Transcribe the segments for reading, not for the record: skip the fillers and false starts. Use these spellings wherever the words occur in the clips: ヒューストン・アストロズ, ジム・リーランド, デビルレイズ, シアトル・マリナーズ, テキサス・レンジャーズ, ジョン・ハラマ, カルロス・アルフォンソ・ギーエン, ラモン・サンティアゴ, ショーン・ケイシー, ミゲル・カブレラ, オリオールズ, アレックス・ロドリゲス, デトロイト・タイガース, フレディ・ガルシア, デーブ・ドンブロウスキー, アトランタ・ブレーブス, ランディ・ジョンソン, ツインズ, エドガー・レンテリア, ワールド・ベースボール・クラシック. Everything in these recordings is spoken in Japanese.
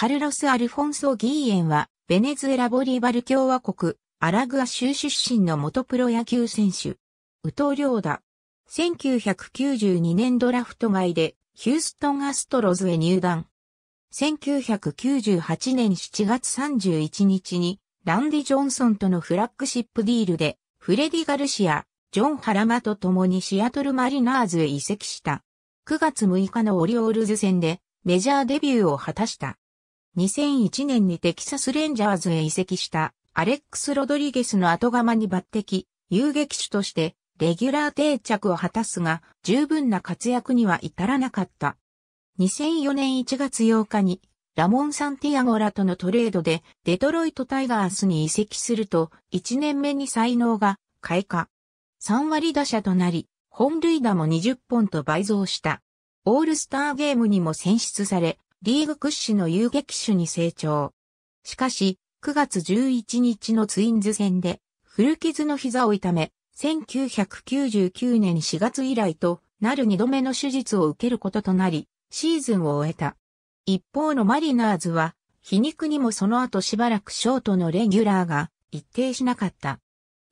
カルロス・アルフォンソ・ギーエンは、ベネズエラ・ボリバル共和国、アラグア州出身の元プロ野球選手。宇藤涼太。1992年ドラフト外で、ヒューストン・アストロズへ入団。1998年7月31日に、ランディ・ジョンソンとのフラッグシップディールで、フレディ・ガルシア、ジョン・ハラマと共にシアトル・マリナーズへ移籍した。9月6日のオリオールズ戦で、メジャーデビューを果たした。2001年にテキサス・レンジャーズへ移籍した、アレックス・ロドリゲスの後釜に抜擢、遊撃手として、レギュラー定着を果たすが、十分な活躍には至らなかった。2004年1月8日に、ラモン・サンティアゴらとのトレードで、デトロイト・タイガースに移籍すると、1年目に才能が開花。3割打者となり、本塁打も20本と倍増した。オールスターゲームにも選出され、リーグ屈指の遊撃手に成長。しかし、9月11日のツインズ戦で、古傷の膝を痛め、1999年4月以来となる2度目の手術を受けることとなり、シーズンを終えた。一方のマリナーズは、皮肉にもその後しばらくショートのレギュラーが一定しなかった。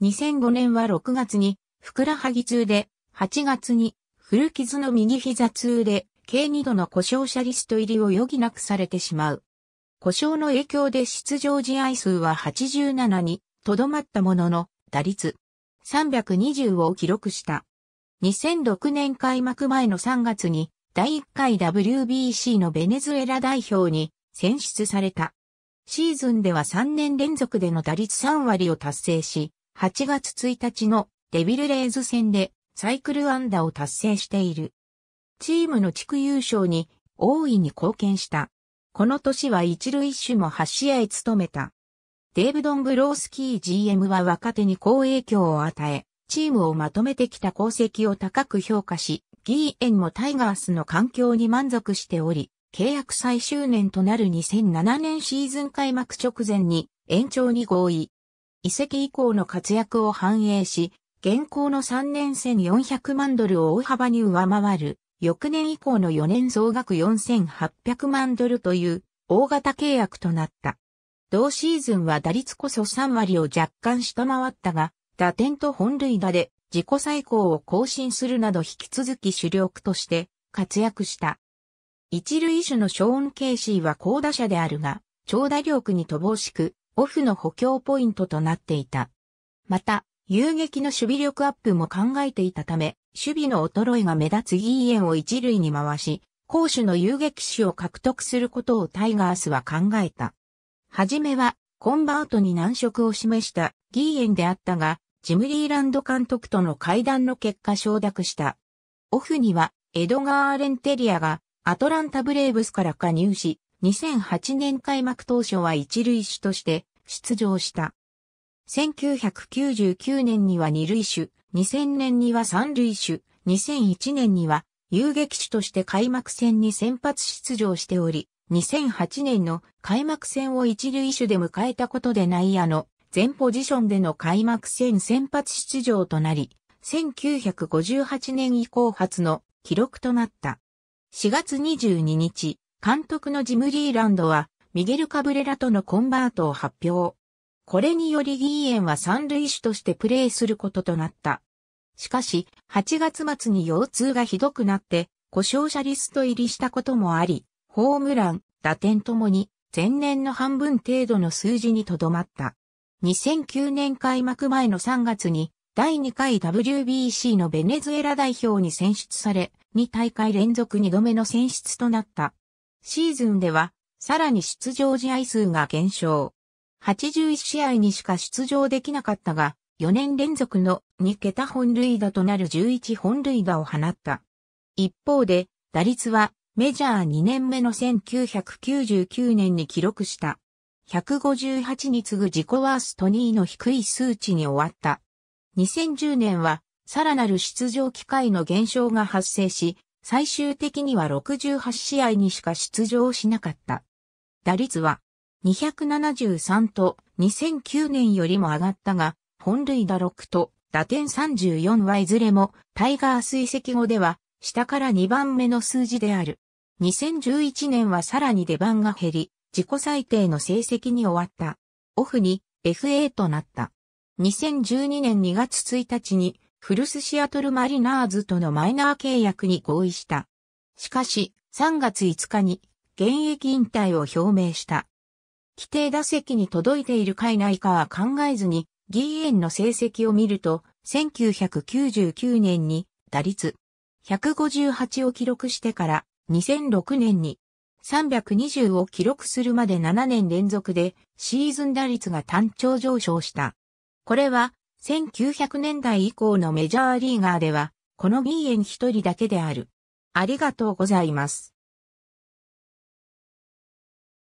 2005年は6月にふくらはぎ痛で、8月に古傷の右膝痛で、計2度の故障者リスト入りを余儀なくされてしまう。故障の影響で出場試合数は87にとどまったものの、打率320を記録した。2006年開幕前の3月に第1回 WBC のベネズエラ代表に選出された。シーズンでは3年連続での打率3割を達成し、8月1日のデビルレイズ戦でサイクル安打を達成している。チームの地区優勝に大いに貢献した。この年は一塁手も8試合務めた。デーブ・ドンブロウスキー GM は若手に好影響を与え、チームをまとめてきた功績を高く評価し、ギーエンもタイガースの環境に満足しており、契約最終年となる2007年シーズン開幕直前に延長に合意。移籍以降の活躍を反映し、現行の3年1400万ドルを大幅に上回る。翌年以降の4年総額4800万ドルという大型契約となった。同シーズンは打率こそ3割を若干下回ったが、打点と本塁打で自己最高を更新するなど引き続き主力として活躍した。一塁手のショーン・ケイシーは好打者であるが、長打力に乏しく、オフの補強ポイントとなっていた。また、遊撃の守備力アップも考えていたため、守備の衰えが目立つギーエンを一塁に回し、攻守の遊撃手を獲得することをタイガースは考えた。はじめは、コンバートに難色を示したギーエンであったが、ジム・リーランド監督との会談の結果承諾した。オフには、エドガー・レンテリアがアトランタ・ブレーブスから加入し、2008年開幕当初は一塁手として出場した。1999年には二塁手、2000年には三塁手、2001年には遊撃手として開幕戦に先発出場しており、2008年の開幕戦を一塁手で迎えたことで内野の全ポジションでの開幕戦先発出場となり、1958年以降初の記録となった。4月22日、監督のジム・リーランドはミゲル・カブレラとのコンバートを発表。これによりギーエンは三塁手としてプレーすることとなった。しかし、8月末に腰痛がひどくなって、故障者リスト入りしたこともあり、ホームラン、打点ともに、前年の半分程度の数字にとどまった。2009年開幕前の3月に、第2回 WBC のベネズエラ代表に選出され、2大会連続2度目の選出となった。シーズンでは、さらに出場試合数が減少。81試合にしか出場できなかったが、4年連続の2桁本塁打となる11本塁打を放った。一方で、打率はメジャー2年目の1999年に記録した。158に次ぐ自己ワースト2位の低い数値に終わった。2010年は、さらなる出場機会の減少が発生し、最終的には68試合にしか出場しなかった。打率は、273と2009年よりも上がったが、本塁打6と打点34はいずれもタイガース移籍後では下から2番目の数字である。2011年はさらに出番が減り、自己最低の成績に終わった。オフに FA となった。2012年2月1日に古巣シアトルマリナーズとのマイナー契約に合意した。しかし3月5日に現役引退を表明した。規定打席に届いているかいないかは考えずに、ギーエンの成績を見ると、1999年に打率158を記録してから2006年に320を記録するまで7年連続でシーズン打率が単調上昇した。これは1900年代以降のメジャーリーガーでは、このギーエン一人だけである。ありがとうございます。